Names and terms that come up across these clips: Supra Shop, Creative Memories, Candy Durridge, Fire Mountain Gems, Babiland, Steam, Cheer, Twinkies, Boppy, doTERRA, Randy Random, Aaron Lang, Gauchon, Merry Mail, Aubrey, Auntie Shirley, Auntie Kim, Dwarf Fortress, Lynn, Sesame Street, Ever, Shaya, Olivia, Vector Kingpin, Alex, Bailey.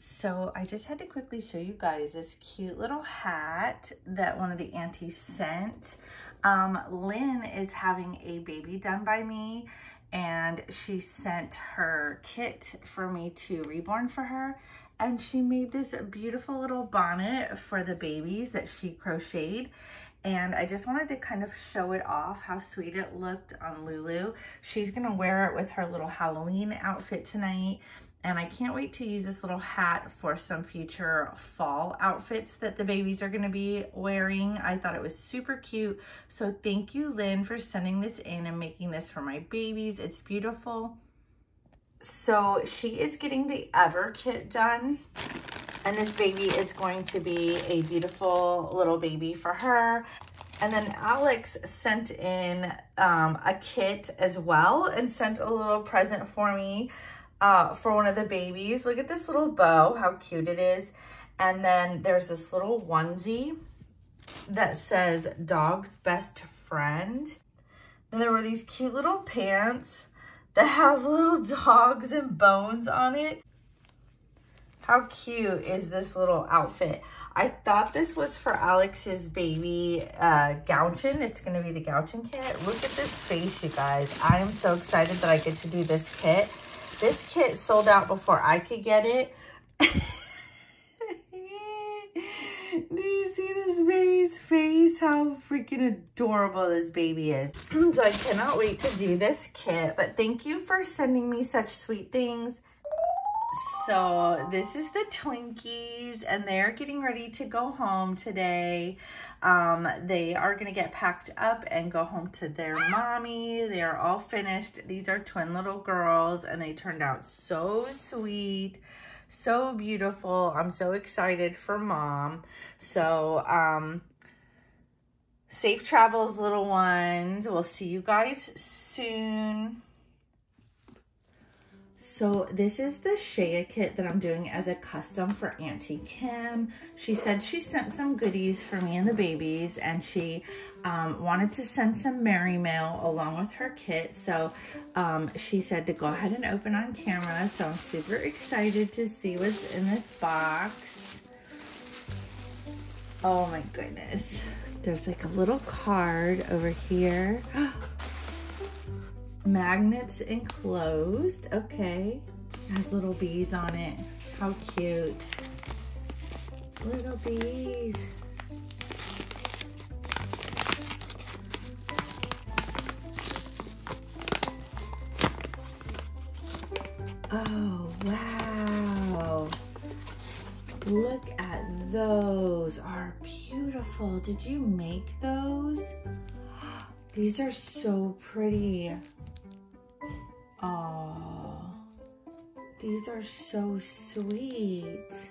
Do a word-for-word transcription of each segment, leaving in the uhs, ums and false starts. So I just had to quickly show you guys this cute little hat that one of the aunties sent. Um, Lynn is having a baby done by me, and she sent her kit for me to reborn for her. And she made this beautiful little bonnet for the babies that she crocheted. And I just wanted to kind of show it off, how sweet it looked on Lulu. She's gonna wear it with her little Halloween outfit tonight. And I can't wait to use this little hat for some future fall outfits that the babies are gonna be wearing. I thought it was super cute. So thank you, Lynn, for sending this in and making this for my babies. It's beautiful. So she is getting the Ever kit done. And this baby is going to be a beautiful little baby for her. And then Alex sent in um, a kit as well and sent a little present for me. Uh, for one of the babies. Look at this little bow, how cute it is. And then there's this little onesie that says dog's best friend. Then there were these cute little pants that have little dogs and bones on it. How cute is this little outfit? I thought this was for Alex's baby uh, Gauchon. It's gonna be the Gauchon kit. Look at this face, you guys. I am so excited that I get to do this kit. This kit sold out before I could get it. Do you see this baby's face? How freaking adorable this baby is. So I cannot wait to do this kit, but thank you for sending me such sweet things. So this is the Twinkies, and they're getting ready to go home today. Um, they are going to get packed up and go home to their mommy. They are all finished. These are twin little girls, and they turned out so sweet, so beautiful. I'm so excited for Mom. So um, safe travels, little ones. We'll see you guys soon. So this is the Shaya kit that I'm doing as a custom for Auntie Kim. She said she sent some goodies for me and the babies, and she um, wanted to send some Merry Mail along with her kit. So um, she said to go ahead and open on camera. So I'm super excited to see what's in this box. Oh my goodness. There's like a little card over here. Magnets enclosed. Okay, it has little bees on it. How cute. Little bees. Oh wow, look at those. Are beautiful. Did you make those? These are so pretty. Oh, these are so sweet.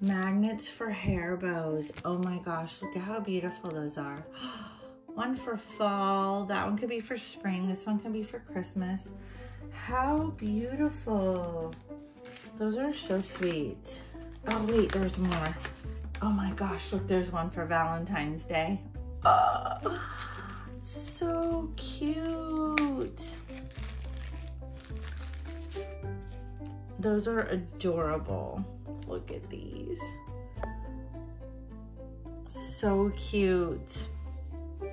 Magnets for hair bows. Oh my gosh, look at how beautiful those are. One for fall, that one could be for spring, this one can be for Christmas. How beautiful. Those are so sweet. Oh wait, there's more. Oh my gosh, look, there's one for Valentine's Day. Oh, so cute. Those are adorable. Look at these. So cute. Oh.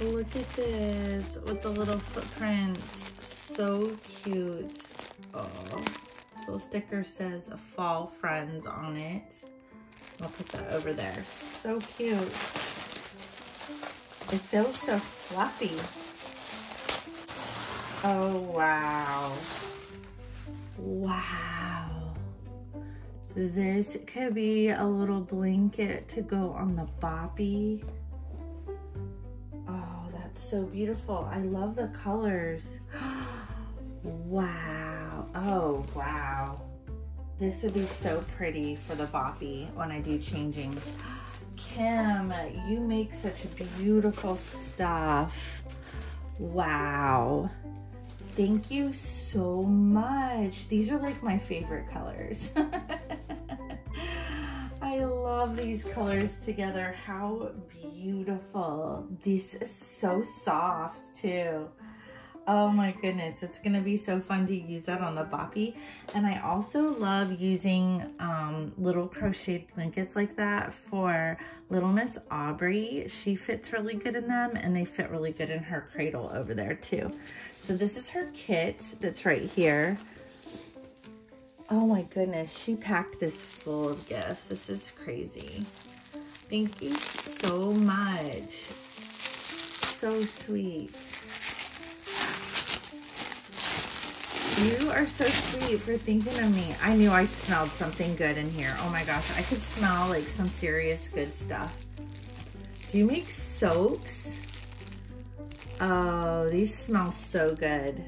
Look at this with the little footprints. So cute. Oh, this little sticker says Fall Friends on it. I'll put that over there. So cute. It feels so fluffy. Oh, wow. Wow. This could be a little blanket to go on the boppy. Oh, that's so beautiful. I love the colors. Wow. Oh, wow. This would be so pretty for the boppy when I do changings. Kim, you make such beautiful stuff. Wow. Thank you so much. These are like my favorite colors. I love these colors together. How beautiful. This is so soft too. Oh my goodness. It's going to be so fun to use that on the boppy. And I also love using um, little crocheted blankets like that for Little Miss Aubrey. She fits really good in them, and they fit really good in her cradle over there too. So this is her kit that's right here. Oh my goodness. She packed this full of gifts. This is crazy. Thank you so much. So sweet. You are so sweet for thinking of me. I knew I smelled something good in here. Oh my gosh, I could smell like some serious good stuff. Do you make soaps? Oh, these smell so good.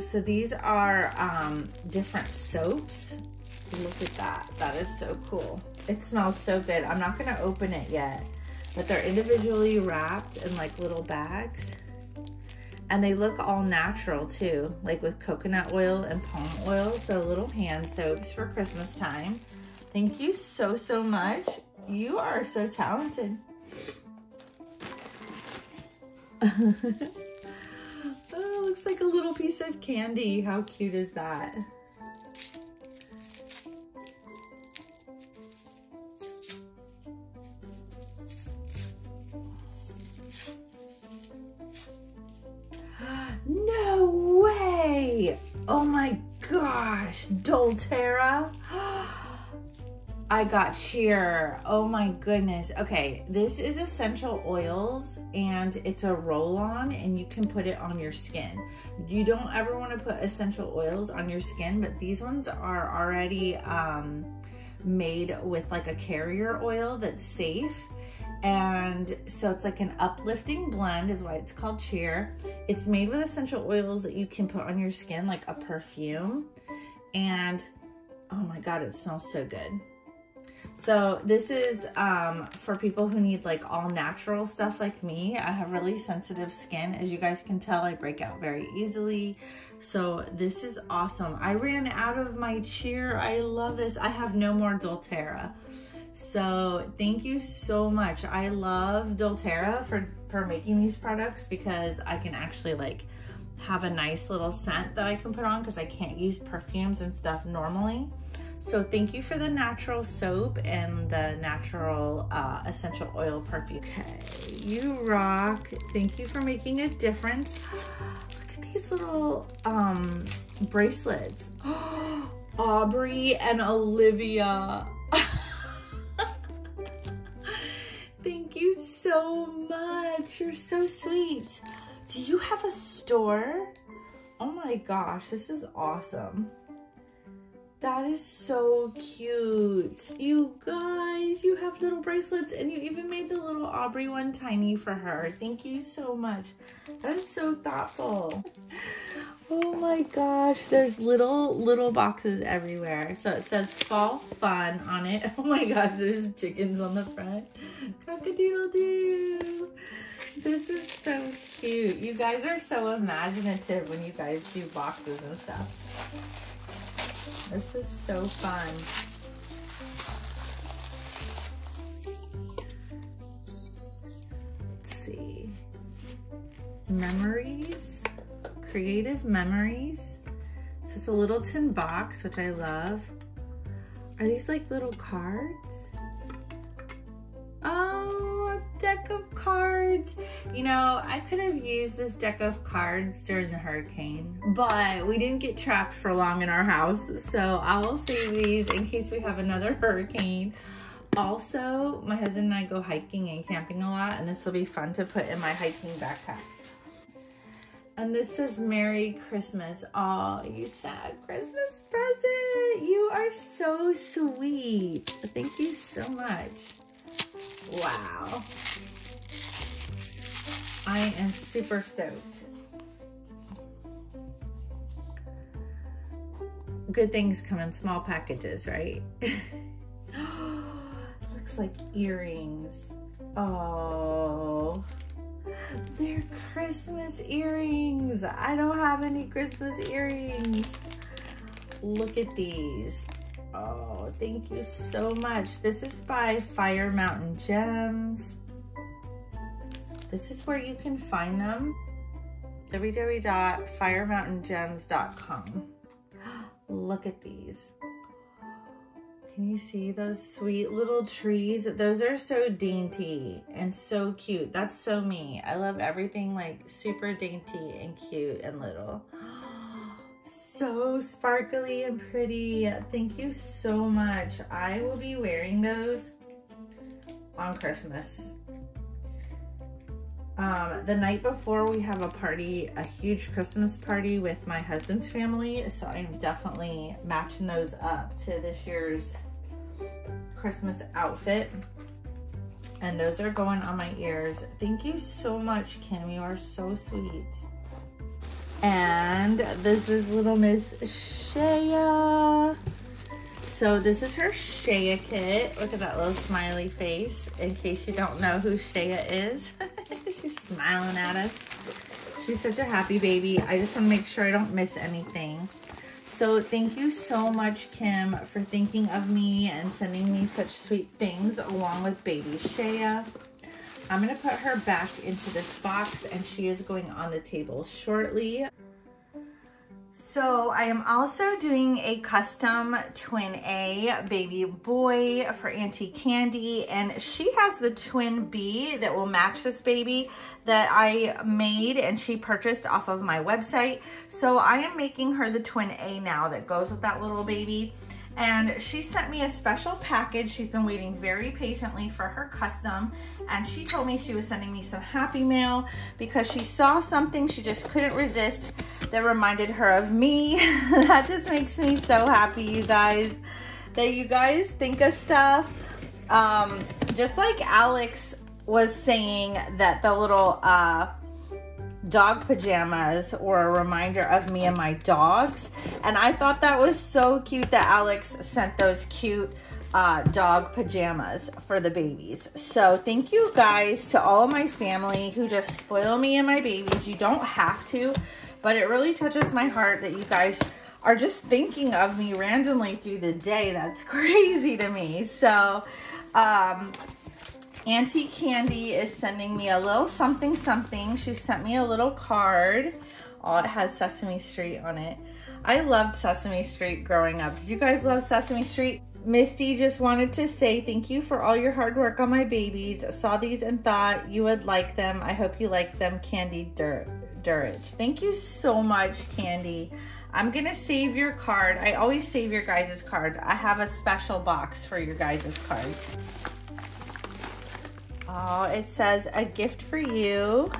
So these are um, different soaps. Look at that. That is so cool. It smells so good. I'm not going to open it yet, but they're individually wrapped in like little bags. And they look all natural too, like with coconut oil and palm oil. So little hand soaps for Christmas time. Thank you so, so much. You are so talented. Oh, looks like a little piece of candy. How cute is that? doTERRA. I got Cheer. Oh my goodness. Okay, this is essential oils, and it's a roll-on, and you can put it on your skin. You don't ever want to put essential oils on your skin, but these ones are already um, made with like a carrier oil that's safe. And so it's like an uplifting blend is why it's called Cheer. It's made with essential oils that you can put on your skin like a perfume. And oh my God, it smells so good. So this is um, for people who need like all natural stuff like me. I have really sensitive skin. As you guys can tell, I break out very easily. So this is awesome. I ran out of my Cheer. I love this. I have no more doTERRA. So thank you so much. I love doTERRA for, for making these products because I can actually like have a nice little scent that I can put on because I can't use perfumes and stuff normally. So thank you for the natural soap and the natural uh, essential oil perfume. Okay, you rock. Thank you for making a difference. Look at these little um, bracelets. Aubrey and Olivia. Thank you so much. You're so sweet. Do you have a store? Oh my gosh, this is awesome. That is so cute. You guys, you have little bracelets, and you even made the little Aubrey one tiny for her. Thank you so much. That is so thoughtful. Oh my gosh, there's little, little boxes everywhere. So it says Fall Fun on it. Oh my gosh, there's chickens on the front. Cock-a-doodle-doo. This is so cute. You guys are so imaginative when you guys do boxes and stuff. This is so fun. Let's see. Memories. Creative Memories. So it's a little tin box, which I love. Are these like little cards? Oh, a deck of cards. You know, I could have used this deck of cards during the hurricane, but we didn't get trapped for long in our house, so I will save these in case we have another hurricane. Also, my husband and I go hiking and camping a lot, and this will be fun to put in my hiking backpack. And this says Merry Christmas. Aw, you sad Christmas present. You are so sweet. Thank you so much. Wow. I am super stoked. Good things come in small packages, right? Looks like earrings. Oh, they're Christmas earrings. I don't have any Christmas earrings. Look at these. Oh, thank you so much. This is by Fire Mountain Gems. This is where you can find them. w w w dot fire mountain gems dot com. Look at these. Can you see those sweet little trees? Those are so dainty and so cute. That's so me. I love everything like super dainty and cute and little. So sparkly and pretty. Thank you so much. I will be wearing those on Christmas. Um, the night before we have a party, a huge Christmas party with my husband's family, so I'm definitely matching those up to this year's Christmas outfit. And those are going on my ears. Thank you so much, Kim. You are so sweet. And this is little Miss Shaya. So this is her Shaya kit. Look at that little smiley face, in case you don't know who Shaya is. She's smiling at us. She's such a happy baby. I just want to make sure I don't miss anything. So thank you so much, Kim, for thinking of me and sending me such sweet things along with baby Shaya. I'm going to put her back into this box, and she is going on the table shortly. So I am also doing a custom twin A baby boy for Auntie Candy, and she has the twin B that will match this baby that I made and she purchased off of my website. So I am making her the twin A now that goes with that little baby. And she sent me a special package. She's been waiting very patiently for her custom, and she told me she was sending me some happy mail because she saw something she just couldn't resist that reminded her of me. That just makes me so happy, you guys, that you guys think of stuff. Um, just like Alex was saying that the little uh, dog pajamas were a reminder of me and my dogs, and I thought that was so cute that Alex sent those cute uh, dog pajamas for the babies. So thank you guys to all of my family who just spoil me and my babies. You don't have to, but it really touches my heart that you guys are just thinking of me randomly through the day. That's crazy to me. So um Auntie Candy is sending me a little something something. She sent me a little card. Oh, it has Sesame Street on it. I loved Sesame Street growing up. Did you guys love Sesame Street? Misty just wanted to say thank you for all your hard work on my babies. Saw these and thought you would like them. I hope you like them, Candy Dur Durridge. Thank you so much, Candy. I'm gonna save your card. I always save your guys' cards. I have a special box for your guys' cards. Oh, it says a gift for you.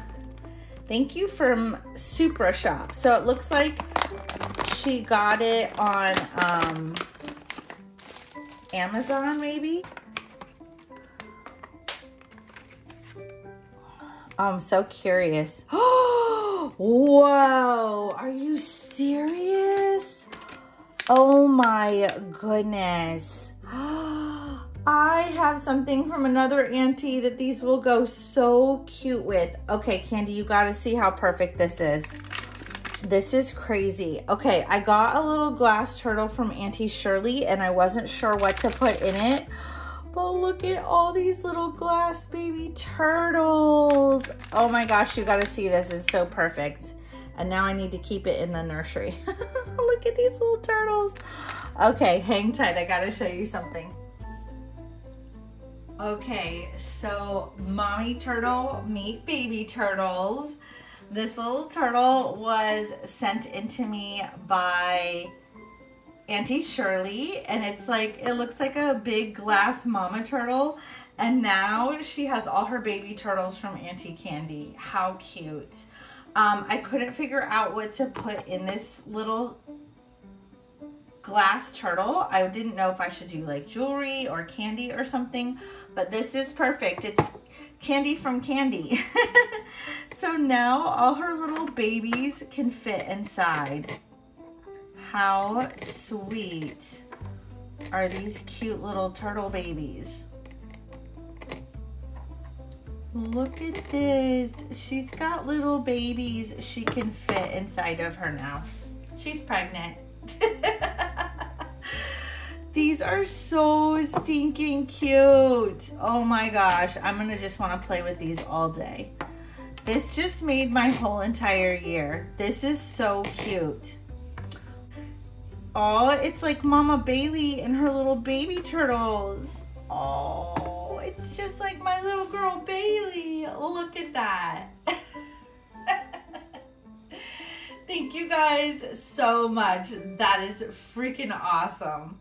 Thank you from Supra Shop. So it looks like she got it on um, Amazon, maybe. Oh, I'm so curious. Oh, whoa. Are you serious? Oh my goodness. I have something from another auntie that these will go so cute with. Okay, Candy, you gotta see how perfect this is. This is crazy. Okay, I got a little glass turtle from Auntie Shirley, and I wasn't sure what to put in it. But look at all these little glass baby turtles. Oh my gosh, you gotta see this. It's so perfect. And now I need to keep it in the nursery. Look at these little turtles. Okay, hang tight. I gotta show you something. Okay, so mommy turtle meet baby turtles. This little turtle was sent in to me by Auntie Shirley, and it's like, it looks like a big glass mama turtle, and now she has all her baby turtles from Auntie Candy. How cute. Um, I couldn't figure out what to put in this little glass turtle. I didn't know if I should do like jewelry or candy or something, but this is perfect. It's candy from Candy. So now all her little babies can fit inside. How sweet are these cute little turtle babies? Look at this. She's got little babies she can fit inside of her now. She's pregnant. These are so stinking cute. Oh my gosh. I'm going to just want to play with these all day. This just made my whole entire year. This is so cute. Oh, it's like Mama Bailey and her little baby turtles. Oh. It's just like my little girl Bailey. Look at that. Thank you guys so much. That is freaking awesome.